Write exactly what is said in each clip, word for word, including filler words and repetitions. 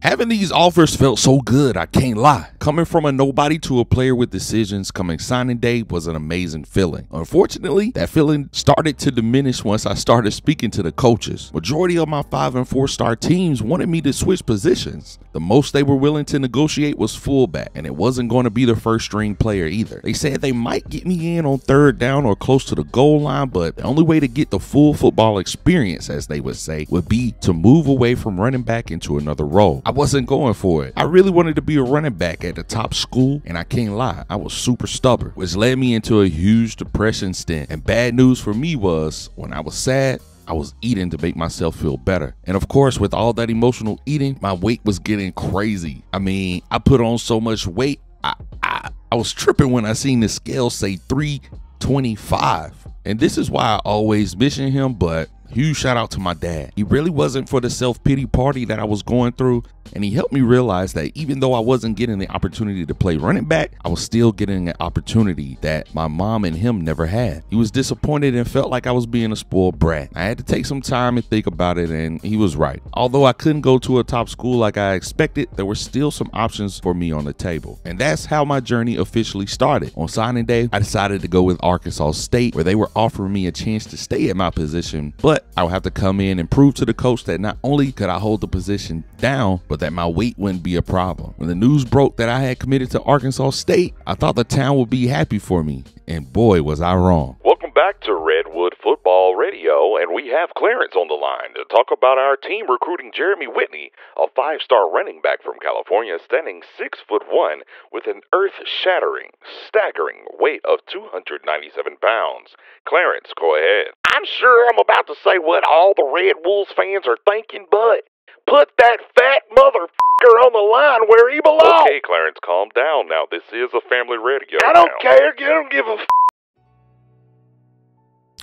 Having these offers felt so good, I can't lie. Coming from a nobody to a player with decisions coming signing day was an amazing feeling. Unfortunately, that feeling started to diminish once I started speaking to the coaches. Majority of my five and four star teams wanted me to switch positions. The most they were willing to negotiate was fullback, and it wasn't going to be the first string player either. They said they might get me in on third down or close to the goal line, but the only way to get the full football experience, as they would say, would be to move away from running back into another role. I wasn't going for it. I really wanted to be a running back at the top school, and I can't lie, I was super stubborn, which led me into a huge depression stint. And bad news for me was, when I was sad, I was eating to make myself feel better. And of course, with all that emotional eating, my weight was getting crazy. I mean, I put on so much weight, I, I, I was tripping when I seen the scale say three twenty-five. And this is why I always mention him, but huge shout out to my dad. He really wasn't for the self-pity party that I was going through, and he helped me realize that even though I wasn't getting the opportunity to play running back, I was still getting an opportunity that my mom and him never had. He was disappointed and felt like I was being a spoiled brat. I had to take some time and think about it, and he was right. Although I couldn't go to a top school like I expected, there were still some options for me on the table. And that's how my journey officially started. On signing day, I decided to go with Arkansas State, where they were offering me a chance to stay at my position, but I would have to come in and prove to the coach that not only could I hold the position down, but that my weight wouldn't be a problem. When the news broke that I had committed to Arkansas State, I thought the town would be happy for me, and boy was I wrong. Welcome back to Redwood Football Radio, and we have Clarence on the line to talk about our team recruiting Jeremy Whitney, a five-star running back from California standing six foot one with an earth-shattering, staggering weight of two hundred ninety-seven pounds. Clarence, go ahead. I'm sure I'm about to say what all the Red Wolves fans are thinking, but put that fat motherfucker on the line where he belongs. Okay, Clarence, calm down now. This is a family radio. I don't now. care. I don't give a f.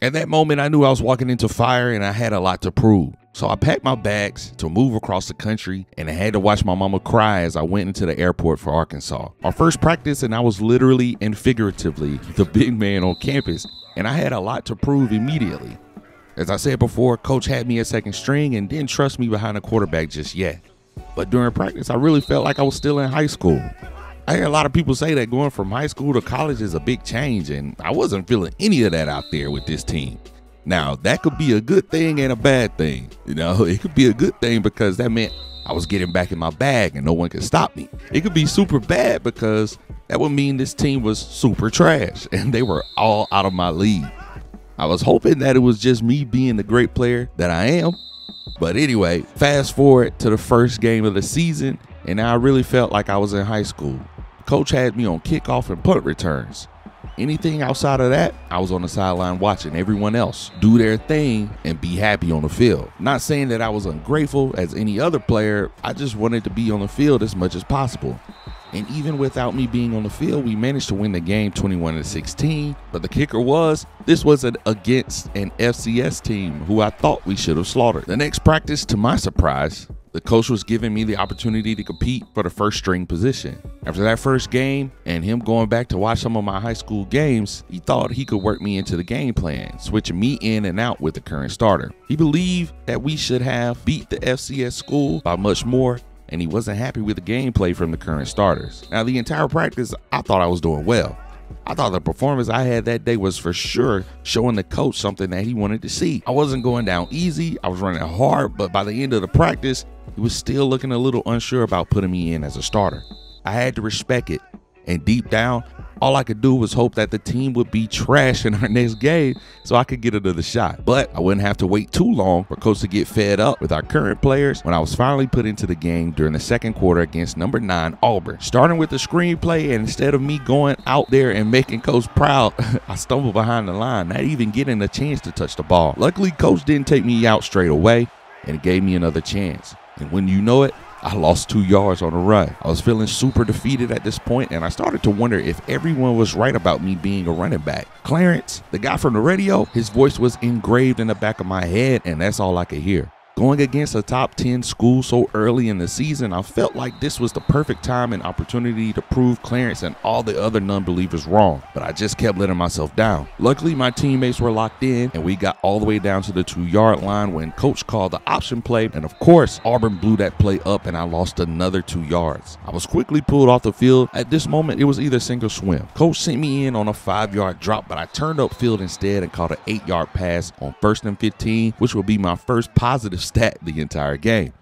At that moment, I knew I was walking into fire, and I had a lot to prove. So I packed my bags to move across the country, and I had to watch my mama cry as I went into the airport for Arkansas. Our first practice, and I was literally and figuratively the big man on campus, and I had a lot to prove immediately. As I said before, coach had me at second string and didn't trust me behind the quarterback just yet. But during practice, I really felt like I was still in high school. I hear a lot of people say that going from high school to college is a big change, and I wasn't feeling any of that out there with this team. Now, that could be a good thing and a bad thing. You know, it could be a good thing because that meant I was getting back in my bag and no one could stop me. It could be super bad because that would mean this team was super trash and they were all out of my league. I was hoping that it was just me being the great player that I am. But anyway, fast forward to the first game of the season, and I really felt like I was in high school. Coach had me on kickoff and punt returns. Anything outside of that, I was on the sideline watching everyone else do their thing and be happy on the field. Not saying that I was ungrateful as any other player, I just wanted to be on the field as much as possible. And even without me being on the field, we managed to win the game twenty-one to sixteen. But the kicker was, this was an against an F C S team who I thought we should have slaughtered. The next practice, to my surprise, the coach was giving me the opportunity to compete for the first string position. After that first game and him going back to watch some of my high school games, he thought he could work me into the game plan, switching me in and out with the current starter. He believed that we should have beat the F C S school by much more, and he wasn't happy with the gameplay from the current starters. Now, the entire practice, I thought I was doing well. I thought the performance I had that day was for sure showing the coach something that he wanted to see. I wasn't going down easy, I was running hard, but by the end of the practice, he was still looking a little unsure about putting me in as a starter. I had to respect it, and deep down, all I could do was hope that the team would be trash in our next game so I could get another shot. But I wouldn't have to wait too long for coach to get fed up with our current players when I was finally put into the game during the second quarter against number nine Auburn. Starting with the screenplay, and instead of me going out there and making coach proud, I stumbled behind the line, not even getting a chance to touch the ball. Luckily, coach didn't take me out straight away, and it gave me another chance. And when you know it, I lost two yards on a run. I was feeling super defeated at this point, and I started to wonder if everyone was right about me being a running back. Clarence, the guy from the radio, his voice was engraved in the back of my head, and that's all I could hear. Going against a top ten school so early in the season, I felt like this was the perfect time and opportunity to prove Clarence and all the other non-believers wrong, but I just kept letting myself down. Luckily, my teammates were locked in, and we got all the way down to the two-yard line when coach called the option play, and of course, Auburn blew that play up, and I lost another two yards. I was quickly pulled off the field. At this moment, it was either sink or swim. Coach sent me in on a five-yard drop, but I turned upfield instead and caught an eight-yard pass on first and fifteen, which would be my first positive stat the entire game.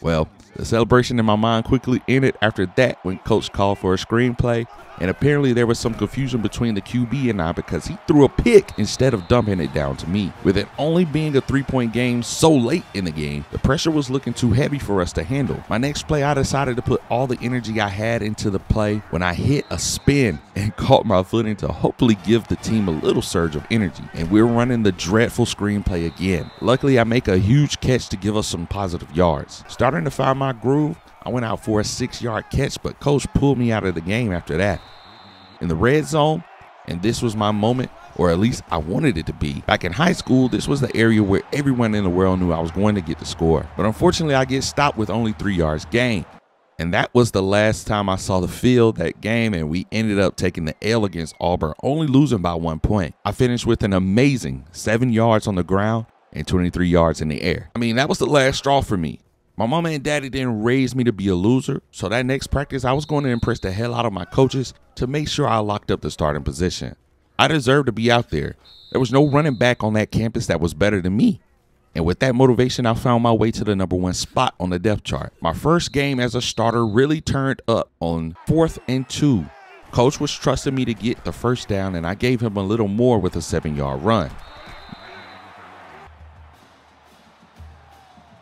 Well, the celebration in my mind quickly ended after that when coach called for a screenplay, and apparently there was some confusion between the Q B and I because he threw a pick instead of dumping it down to me. With it only being a three-point game so late in the game, the pressure was looking too heavy for us to handle. My next play, I decided to put all the energy I had into the play when I hit a spin and caught my footing to hopefully give the team a little surge of energy, and we're running the dreadful screenplay again. Luckily, I make a huge catch to give us some positive yards. Starting to find my groove, I went out for a six-yard catch, but coach pulled me out of the game after that. In the red zone, and this was my moment, or at least I wanted it to be. Back in high school, this was the area where everyone in the world knew I was going to get the score. But unfortunately, I get stopped with only three yards gained. And that was the last time I saw the field that game, and we ended up taking the L against Auburn, only losing by one point. I finished with an amazing seven yards on the ground and twenty-three yards in the air. I mean, that was the last straw for me. My mama and daddy didn't raise me to be a loser, so that next practice I was going to impress the hell out of my coaches to make sure I locked up the starting position. I deserved to be out there. There was no running back on that campus that was better than me. And with that motivation, I found my way to the number one spot on the depth chart. My first game as a starter really turned up on fourth and two. Coach was trusting me to get the first down, and I gave him a little more with a seven-yard run.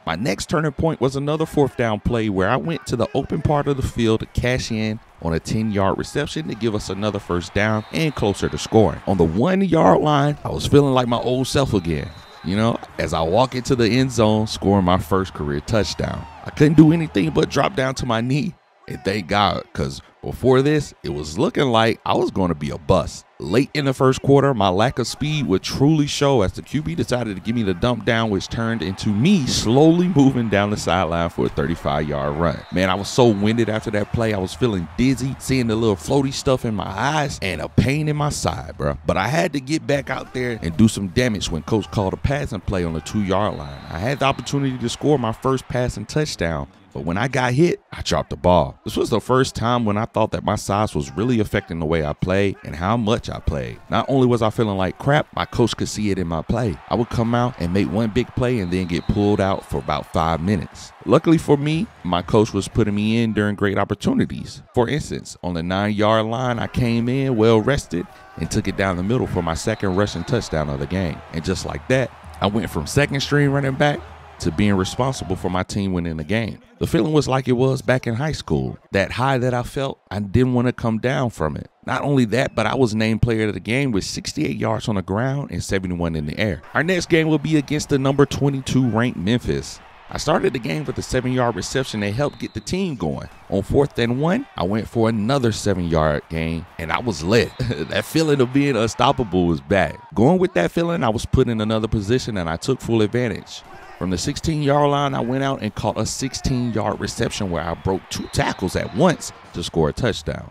My next turning point was another fourth down play where I went to the open part of the field to cash in on a ten-yard reception to give us another first down and closer to scoring. On the one-yard line, I was feeling like my old self again, you know, as I walk into the end zone, scoring my first career touchdown. I couldn't do anything but drop down to my knee, and thank God, because before this, it was looking like I was going to be a bust. Late in the first quarter, my lack of speed would truly show as the Q B decided to give me the dump down, which turned into me slowly moving down the sideline for a thirty-five-yard run. Man, I was so winded after that play. I was feeling dizzy, seeing the little floaty stuff in my eyes and a pain in my side, bro. But I had to get back out there and do some damage when coach called a passing play on the two-yard line. I had the opportunity to score my first passing touchdown, but when I got hit, I dropped the ball. This was the first time when I thought that my size was really affecting the way I played and how much I played. Not only was I feeling like crap, my coach could see it in my play. I would come out and make one big play and then get pulled out for about five minutes. Luckily for me, my coach was putting me in during great opportunities. For instance, on the nine-yard line, I came in well rested and took it down the middle for my second rushing touchdown of the game. And just like that, I went from second string running back to being responsible for my team winning the game. The feeling was like it was back in high school. That high that I felt, I didn't want to come down from it. Not only that, but I was named player of the game with sixty-eight yards on the ground and seventy-one in the air. Our next game will be against the number twenty-two ranked Memphis. I started the game with a seven-yard reception that helped get the team going. On fourth and one, I went for another seven-yard gain, and I was lit. That feeling of being unstoppable was back. Going with that feeling, I was put in another position, and I took full advantage. From the sixteen-yard line, I went out and caught a sixteen-yard reception where I broke two tackles at once to score a touchdown.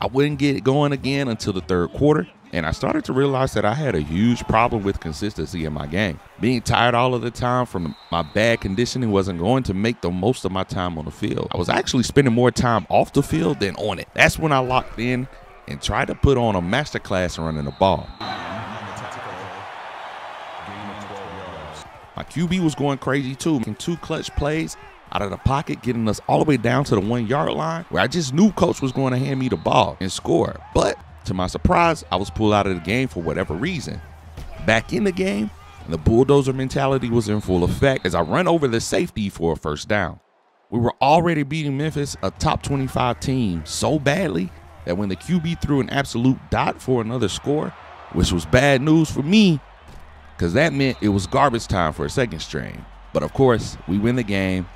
I wouldn't get it going again until the third quarter, and I started to realize that I had a huge problem with consistency in my game. Being tired all of the time from my bad conditioning wasn't going to make the most of my time on the field. I was actually spending more time off the field than on it. That's when I locked in and tried to put on a masterclass in running the ball. My Q B was going crazy too, making two clutch plays out of the pocket, getting us all the way down to the one-yard line where I just knew coach was going to hand me the ball and score. But to my surprise, I was pulled out of the game for whatever reason. Back in the game, the bulldozer mentality was in full effect as I run over the safety for a first down. We were already beating Memphis, a top twenty-five team, so badly that when the Q B threw an absolute dot for another score, which was bad news for me, because that meant it was garbage time for a second string. But of course, we win the game,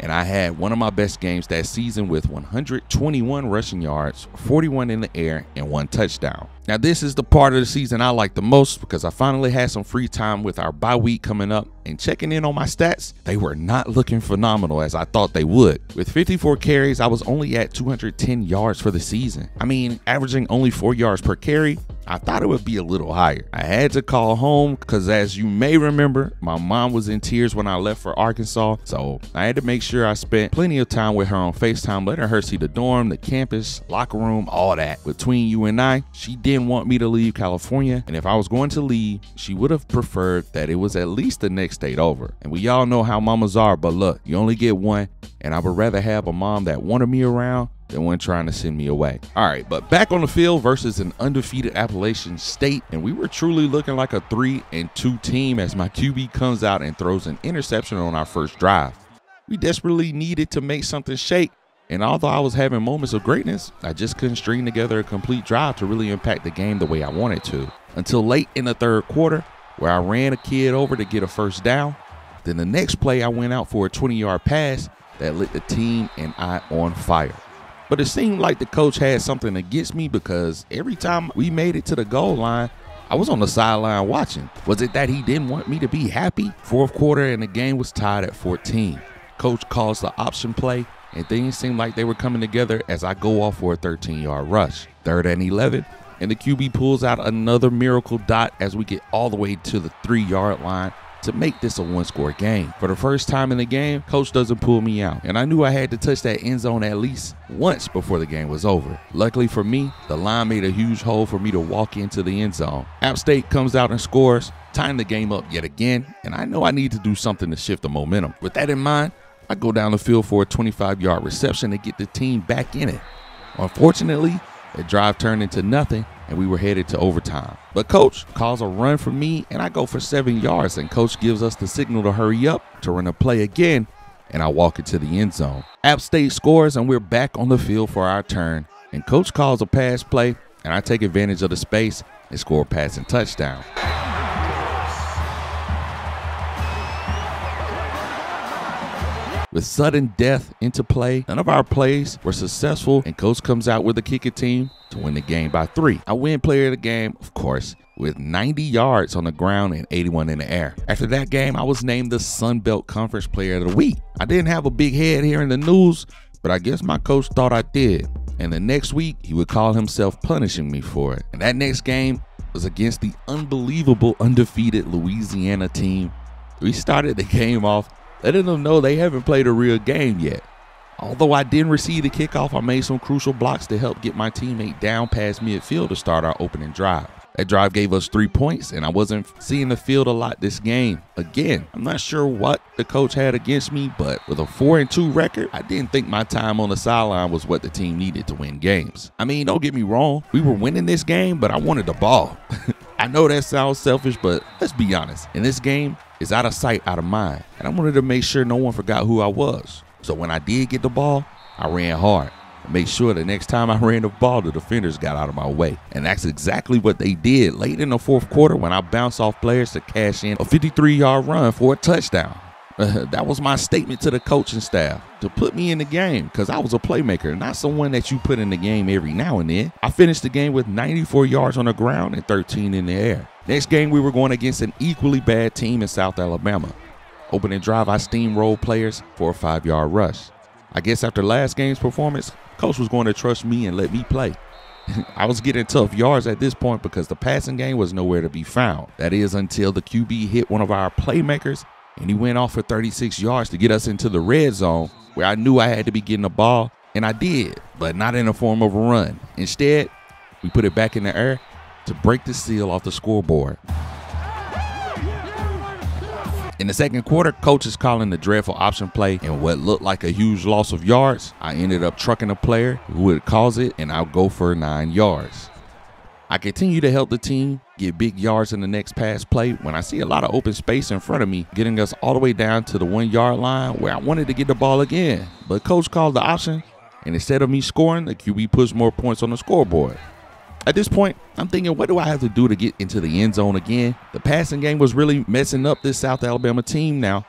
and I had one of my best games that season with one hundred twenty-one rushing yards, forty-one in the air, and one touchdown. Now, this is the part of the season I like the most because I finally had some free time with our bye week coming up, and checking in on my stats, they were not looking phenomenal as I thought they would. With fifty-four carries, I was only at two hundred ten yards for the season. I mean, averaging only four yards per carry, I thought it would be a little higher. I had to call home because, as you may remember, my mom was in tears when I left for Arkansas, so I had to make sure I spent plenty of time with her on FaceTime, letting her see the dorm, the campus, locker room, all that. Between you and I, she didn't want me to leave California, and if I was going to leave, she would have preferred that it was at least the next state over. And we all know how mamas are, but look, you only get one, and I would rather have a mom that wanted me around than one trying to send me away. All right, but back on the field versus an undefeated Appalachian State, and we were truly looking like a three and two team as my Q B comes out and throws an interception on our first drive. We desperately needed to make something shake, and although I was having moments of greatness, I just couldn't string together a complete drive to really impact the game the way I wanted to, until late in the third quarter, where I ran a kid over to get a first down. Then the next play, I went out for a twenty yard pass that lit the team and I on fire. But it seemed like the coach had something against me, because every time we made it to the goal line, I was on the sideline watching. Was it that he didn't want me to be happy? Fourth quarter and the game was tied at fourteen. Coach calls the option play, and things seemed like they were coming together as I go off for a thirteen yard rush. Third and eleven. And the Q B pulls out another miracle dot as we get all the way to the three yard line to make this a one score game. For the first time in the game, coach doesn't pull me out, and I knew I had to touch that end zone at least once before the game was over. Luckily for me, the line made a huge hole for me to walk into the end zone. App State comes out and scores, tying the game up yet again, and I know I need to do something to shift the momentum. With that in mind, I go down the field for a twenty-five yard reception to get the team back in it. Unfortunately, the drive turned into nothing, and we were headed to overtime. But coach calls a run for me, and I go for seven yards, and coach gives us the signal to hurry up to run a play again, and I walk into the end zone. App State scores, and we're back on the field for our turn, and coach calls a pass play, and I take advantage of the space and score a passing touchdown. With sudden death into play, none of our plays were successful, and coach comes out with a kicking team to win the game by three. I win player of the game, of course, with ninety yards on the ground and eighty-one in the air. After that game, I was named the Sun Belt Conference Player of the Week. I didn't have a big head here in the news, but I guess my coach thought I did. And the next week, he would call himself punishing me for it. And that next game was against the unbelievable undefeated Louisiana team. We started the game off letting them know they haven't played a real game yet. Although I didn't receive the kickoff, I made some crucial blocks to help get my teammate down past midfield to start our opening drive. That drive gave us three points, and I wasn't seeing the field a lot this game. Again, I'm not sure what the coach had against me, but with a four and two record, I didn't think my time on the sideline was what the team needed to win games. I mean, don't get me wrong, we were winning this game, but I wanted the ball. I know that sounds selfish, but let's be honest. In this game, it's out of sight, out of mind. And I wanted to make sure no one forgot who I was. So when I did get the ball, I ran hard. I made sure the next time I ran the ball, the defenders got out of my way. And that's exactly what they did late in the fourth quarter when I bounced off players to cash in a fifty-three yard run for a touchdown. Uh, that was my statement to the coaching staff to put me in the game, because I was a playmaker, not someone that you put in the game every now and then. I finished the game with ninety-four yards on the ground and thirteen in the air. Next game, we were going against an equally bad team in South Alabama. Opening drive, I steamrolled players for a five yard rush. I guess after last game's performance, coach was going to trust me and let me play. I was getting tough yards at this point because the passing game was nowhere to be found. That is until the Q B hit one of our playmakers, and he went off for thirty-six yards to get us into the red zone, where I knew I had to be getting the ball, and I did, but not in the form of a run. Instead, we put it back in the air to break the seal off the scoreboard. In the second quarter, coach is calling the dreadful option play, and what looked like a huge loss of yards, I ended up trucking a player who would cause it, and I'll go for nine yards. I continue to help the team get big yards in the next pass play when I see a lot of open space in front of me, getting us all the way down to the one yard line where I wanted to get the ball again. But coach called the option, and instead of me scoring, the Q B pushed more points on the scoreboard. At this point, I'm thinking, what do I have to do to get into the end zone again? The passing game was really messing up this South Alabama team now.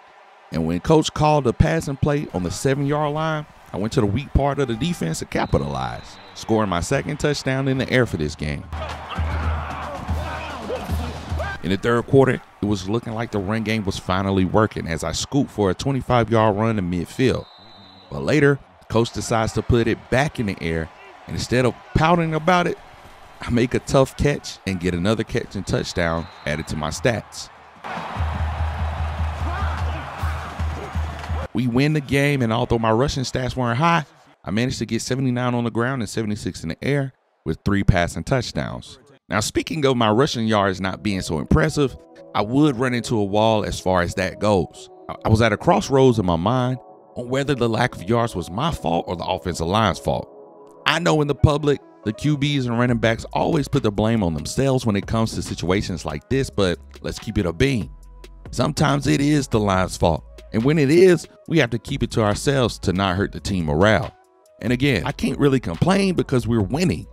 And when coach called the passing play on the seven yard line, I went to the weak part of the defense to capitalize, scoring my second touchdown in the air for this game. In the third quarter, it was looking like the run game was finally working as I scooped for a twenty-five yard run in midfield. But later, coach decides to put it back in the air, and instead of pouting about it, I make a tough catch and get another catch and touchdown added to my stats. We win the game, and although my rushing stats weren't high, I managed to get seventy-nine on the ground and seventy-six in the air with three passing touchdowns. Now, speaking of my rushing yards not being so impressive, I would run into a wall as far as that goes. I was at a crossroads in my mind on whether the lack of yards was my fault or the offensive line's fault. I know in the public, the Q Bs and running backs always put the blame on themselves when it comes to situations like this, but let's keep it a bean. Sometimes it is the line's fault, and when it is, we have to keep it to ourselves to not hurt the team morale. And again, I can't really complain because we're winning.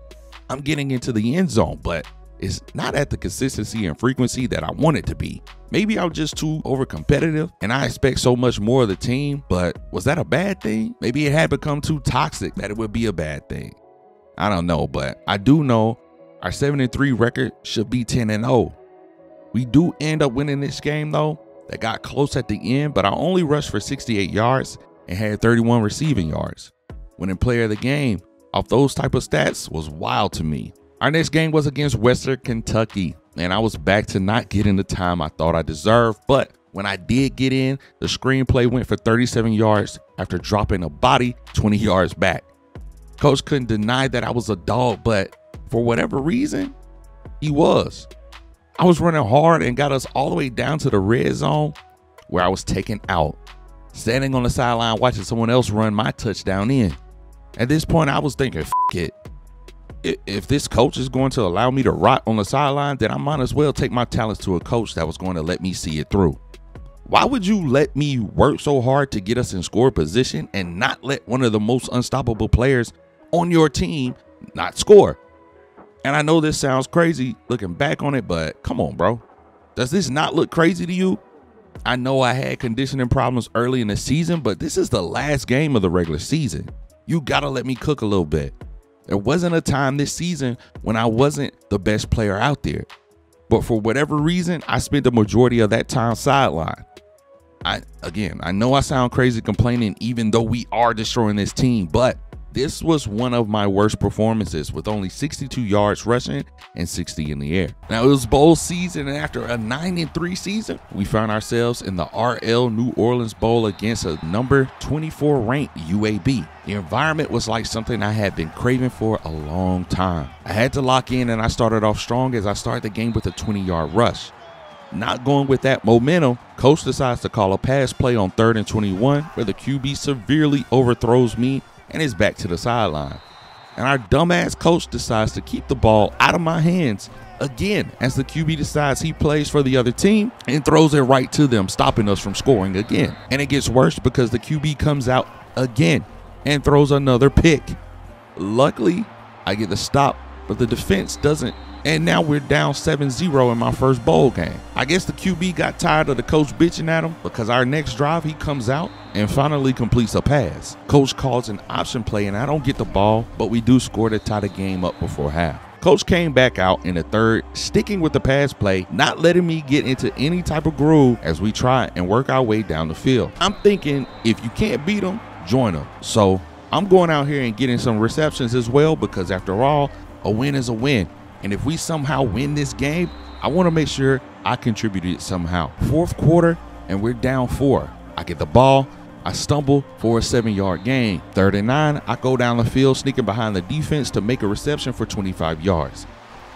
I'm getting into the end zone, but it's not at the consistency and frequency that I want it to be. Maybe I'm just too overcompetitive and I expect so much more of the team, but was that a bad thing? Maybe it had become too toxic that it would be a bad thing. I don't know, but I do know our seven and three record should be ten and oh. We do end up winning this game though. That got close at the end, but I only rushed for sixty-eight yards and had thirty-one receiving yards. Winning player of the game off those type of stats was wild to me. Our next game was against Western Kentucky, and I was back to not getting the time I thought I deserved, but when I did get in, the screenplay went for thirty-seven yards after dropping a body twenty yards back. Coach couldn't deny that I was a dog, but for whatever reason, he was. I was running hard and got us all the way down to the red zone where I was taken out, standing on the sideline watching someone else run my touchdown in. At this point, I was thinking, F it. If this coach is going to allow me to rot on the sideline, then I might as well take my talents to a coach that was going to let me see it through. Why would you let me work so hard to get us in score position and not let one of the most unstoppable players on your team not score? And I know this sounds crazy looking back on it, but come on, bro. Does this not look crazy to you? I know I had conditioning problems early in the season, but this is the last game of the regular season. You gotta let me cook a little bit. There wasn't a time this season when I wasn't the best player out there, but for whatever reason, I spent the majority of that time sideline. I, again, I know I sound crazy complaining even though we are destroying this team, but this was one of my worst performances with only sixty-two yards rushing and sixty in the air. Now, it was bowl season, and after a nine and three season, we found ourselves in the R L New Orleans Bowl against a number twenty-four ranked U A B. The environment was like something I had been craving for a long time. I had to lock in, and I started off strong as I started the game with a twenty yard rush. Not going with that momentum, coach decides to call a pass play on third and twenty-one where the Q B severely overthrows me and is back to the sideline. And our dumbass coach decides to keep the ball out of my hands again as the Q B decides he plays for the other team and throws it right to them, stopping us from scoring again. And it gets worse because the Q B comes out again and throws another pick. Luckily, I get the stop, but the defense doesn't. And now we're down seven zero in my first bowl game. I guess the Q B got tired of the coach bitching at him because our next drive, he comes out and finally completes a pass. Coach calls an option play and I don't get the ball, but we do score to tie the game up before half. Coach came back out in the third, sticking with the pass play, not letting me get into any type of groove as we try and work our way down the field. I'm thinking if you can't beat them, join them. So I'm going out here and getting some receptions as well because after all, a win is a win. And if we somehow win this game, I want to make sure I contributed somehow. Fourth quarter, and we're down four. I get the ball. I stumble for a seven yard gain. Third and nine, I go down the field, sneaking behind the defense to make a reception for twenty-five yards.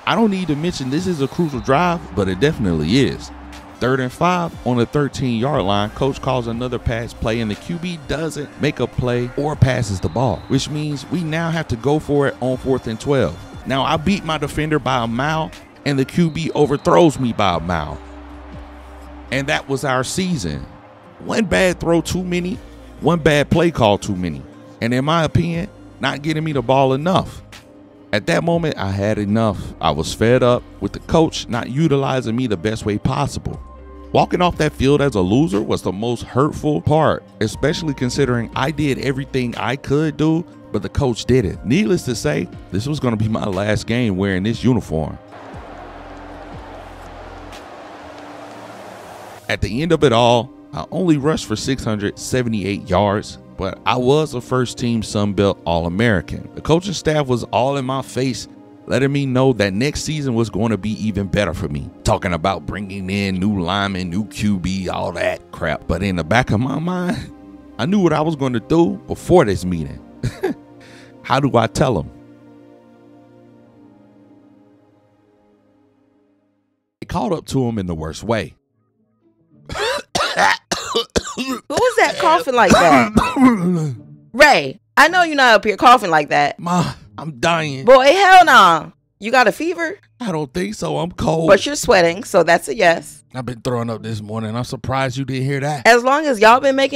I don't need to mention this is a crucial drive, but it definitely is. Third and five, on the thirteen yard line, coach calls another pass play, and the Q B doesn't make a play or passes the ball, which means we now have to go for it on fourth and twelve. Now, I beat my defender by a mile, and the Q B overthrows me by a mile. And that was our season. One bad throw too many, one bad play call too many. And in my opinion, not getting me the ball enough. At that moment, I had enough. I was fed up with the coach not utilizing me the best way possible. Walking off that field as a loser was the most hurtful part, especially considering I did everything I could do, but the coach did it. Needless to say, this was going to be my last game wearing this uniform. At the end of it all, I only rushed for six hundred seventy-eight yards, but I was a first team Sun Belt All-American. The coaching staff was all in my face, letting me know that next season was going to be even better for me. Talking about bringing in new linemen, new Q B, all that crap. But in the back of my mind, I knew what I was going to do before this meeting. How do I tell them? It caught up to him in the worst way. Who was that coughing like that? Ray, I know you're not up here coughing like that. Ma, I'm dying. Boy, hell no. You got a fever? I don't think so. I'm cold. But you're sweating, so that's a yes. I've been throwing up this morning. I'm surprised you didn't hear that. As long as y'all been making